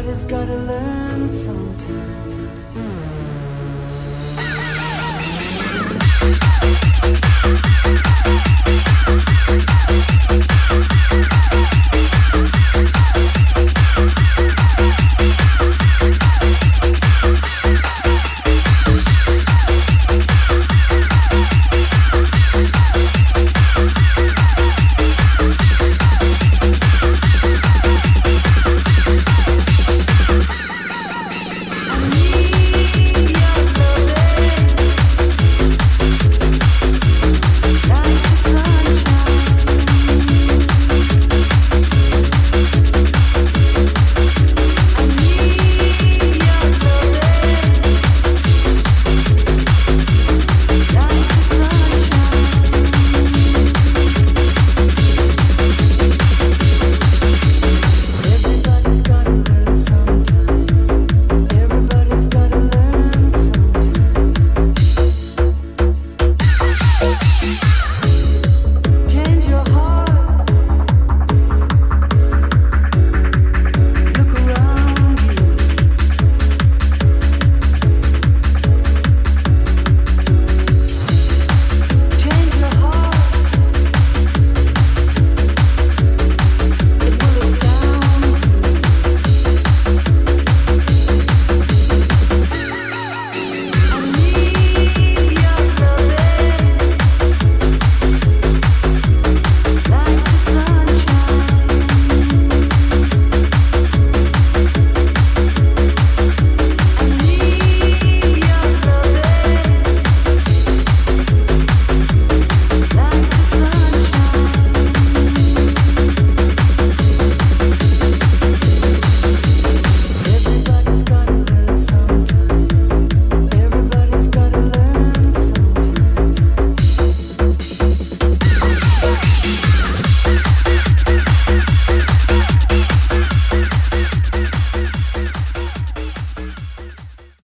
Everybody's gotta learn something.